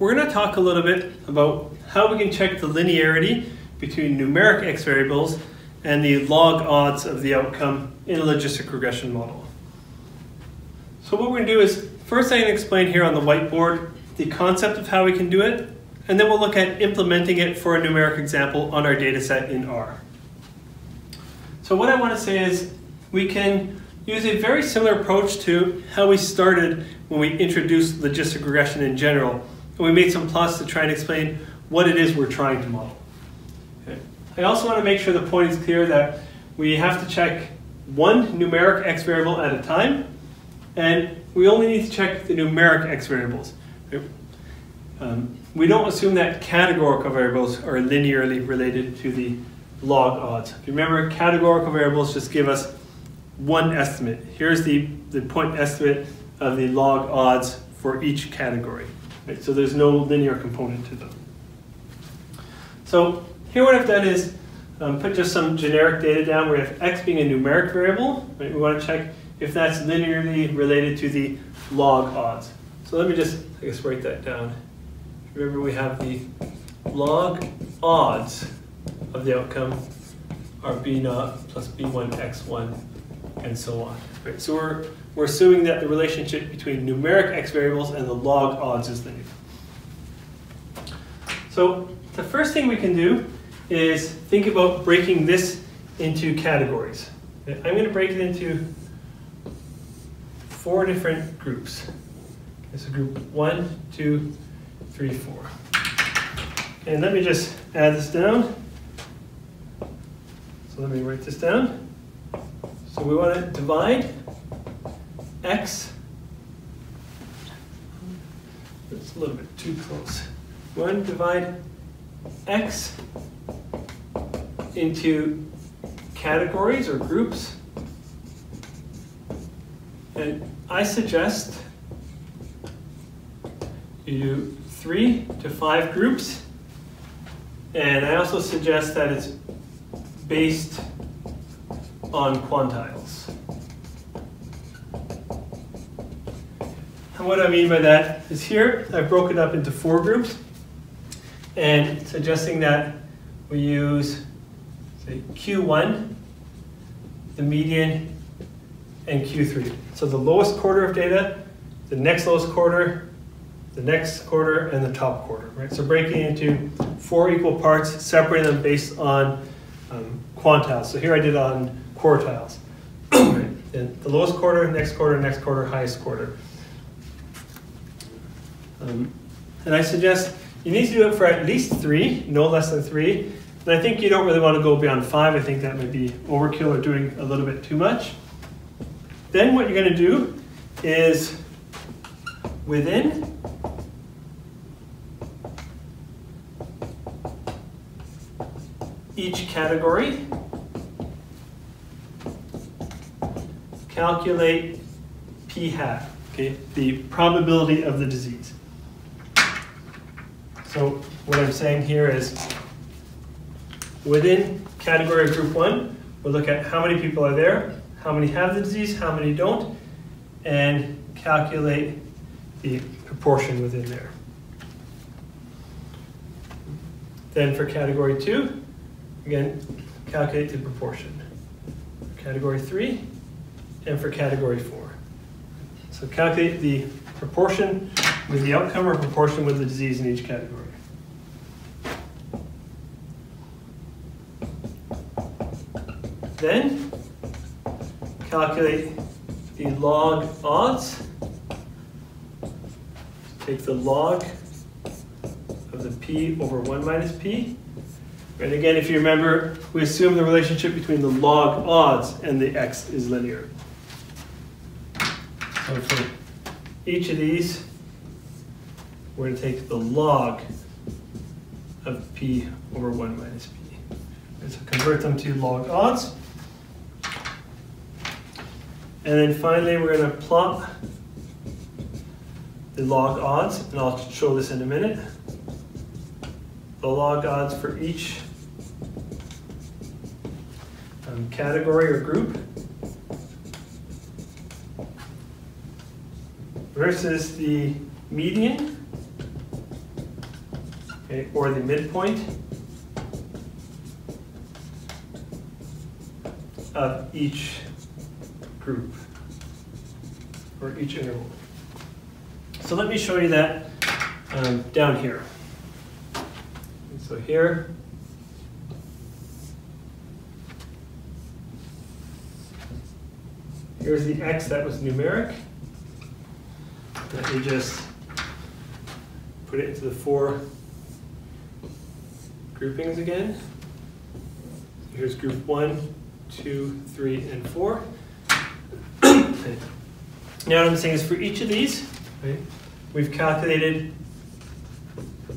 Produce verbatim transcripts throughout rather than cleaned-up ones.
we're going to talk a little bit about how we can check the linearity between numeric x variables and the log odds of the outcome in a logistic regression model. So what we're going to do is, first I'm going to explain here on the whiteboard the concept of how we can do it, and then we'll look at implementing it for a numeric example on our data set in R. So what I want to say is we can use a very similar approach to how we started when we introduced logistic regression in general, and we made some plots to try and explain what it is we're trying to model. Okay. I also want to make sure the point is clear that we have to check one numeric x variable at a time, and we only need to check the numeric x variables. Okay. Um, we don't assume that categorical variables are linearly related to the log odds. Remember, categorical variables just give us one estimate. Here's the, the point estimate of the log odds for each category. Right? So there's no linear component to them. So here what I've done is um, put just some generic data down. We have x being a numeric variable. Right? We want to check if that's linearly related to the log odds. So let me just, I guess, write that down. Remember, we have the log odds of the outcome are b naught plus b one x one, and so on. Right, so we're, we're assuming that the relationship between numeric x variables and the log odds is linear. So the first thing we can do is think about breaking this into categories. I'm going to break it into four different groups. This is group one, two, three, four. And let me just add this down. So let me write this down. So we want to divide x, that's a little bit too close. We want to divide x into categories or groups. And I suggest you do three to five groups. And I also suggest that it's based on quantiles. And what I mean by that is here, I've broken up into four groups and suggesting that we use, say, Q one, the median, and Q three. So the lowest quarter of data, the next lowest quarter, the next quarter, and the top quarter. Right? So breaking into four equal parts, separating them based on um, quantiles. So here I did on quartiles. And the lowest quarter, next quarter, next quarter, highest quarter. Um, and I suggest you need to do it for at least three, no less than three. And I think you don't really want to go beyond five. I think that might be overkill or doing a little bit too much. Then what you're going to do is within each category, calculate p-hat, okay, the probability of the disease. So what I'm saying here is within category of group one, we'll look at how many people are there, how many have the disease, how many don't, and calculate the proportion within there. Then for category two, again, calculate the proportion. For category three, and for category four. So calculate the proportion with the outcome or proportion with the disease in each category. Then calculate the log odds. Take the log of the p over one minus p. And again, if you remember, we assume the relationship between the log odds and the x is linear. So for each of these, we're going to take the log of p over one minus p. And so convert them to log odds. And then finally, we're going to plot the log odds, and I'll show this in a minute. The log odds for each um, category or group versus the median okay, or the midpoint of each group or each interval. So let me show you that um, down here. And so here, here's the x that was numeric. Let me just put it into the four groupings again. So here's group one, two, three, and four. Now what I'm saying is for each of these, right, we've calculated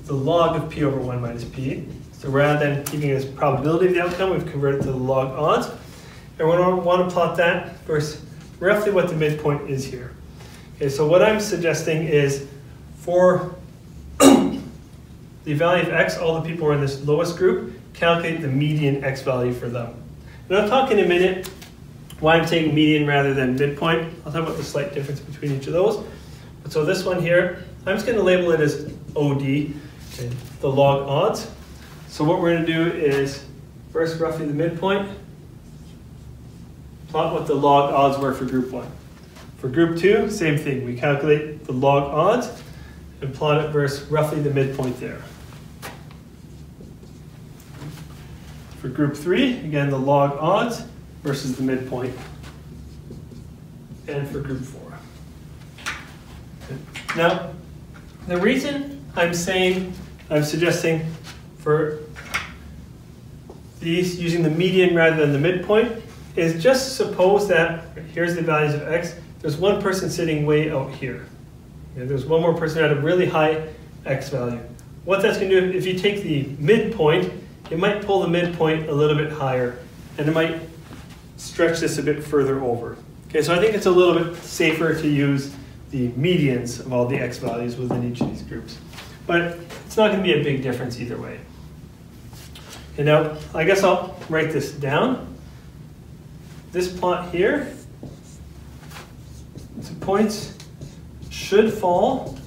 the log of p over one minus p. So rather than keeping this probability of the outcome, we've converted to the log odds. And we want to plot that versus roughly what the midpoint is here. Okay, so what I'm suggesting is for the value of x, all the people who are in this lowest group, calculate the median x value for them. And I'll talk in a minute why I'm taking median rather than midpoint. I'll talk about the slight difference between each of those. So this one here, I'm just going to label it as O D, okay, the log odds. So what we're going to do is first roughly the midpoint, plot what the log odds were for group one. For group two, same thing. We calculate the log odds and plot it versus roughly the midpoint there. For group three, again, the log odds versus the midpoint. And for group four. Now, the reason I'm saying, I'm suggesting for these using the median rather than the midpoint is just suppose that, here's the values of x, there's one person sitting way out here. And there's one more person at a really high x value. What that's going to do, if you take the midpoint, it might pull the midpoint a little bit higher, and it might stretch this a bit further over. Okay, so I think it's a little bit safer to use the medians of all the x values within each of these groups. But it's not going to be a big difference either way. And now, I guess I'll write this down. This plot here, the points should fall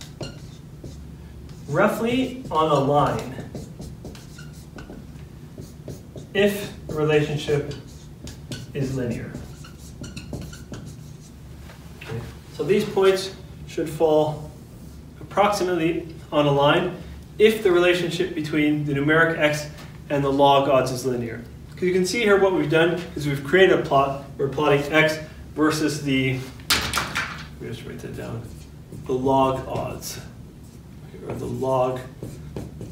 roughly on a line if the relationship is linear. Okay. So these points should fall approximately on a line if the relationship between the numeric x and the log odds is linear. Because you can see here what we've done is we've created a plot. We're plotting x versus the, let me just write that down, the log odds, or the log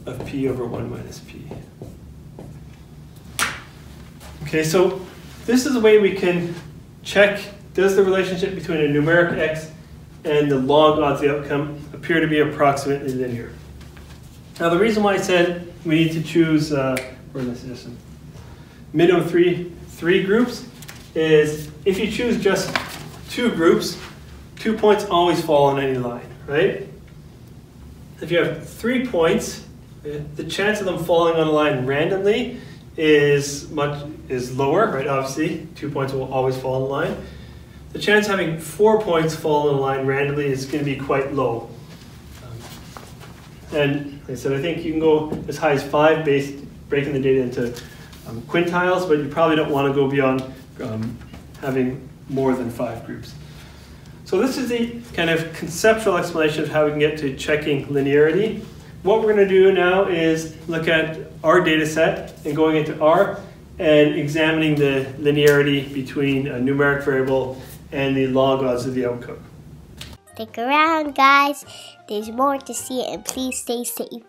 of p over one minus p. Okay, so this is a way we can check, does the relationship between a numeric x and the log odds of the outcome appear to be approximately linear? Now the reason why I said we need to choose, uh, where is this, minimum three, three groups, is if you choose just two groups, two points always fall on any line, right? If you have three points, the chance of them falling on a line randomly is much is lower, right? Obviously, two points will always fall on a line. The chance of having four points fall on a line randomly is going to be quite low. Um, and like I said, I think you can go as high as five, based breaking the data into um, quintiles, but you probably don't want to go beyond um, having more than five groups. So this is the kind of conceptual explanation of how we can get to checking linearity. What we're going to do now is look at our data set and going into R and examining the linearity between a numeric variable and the log odds of the outcome. Stick around, guys. There's more to see, and please stay safe.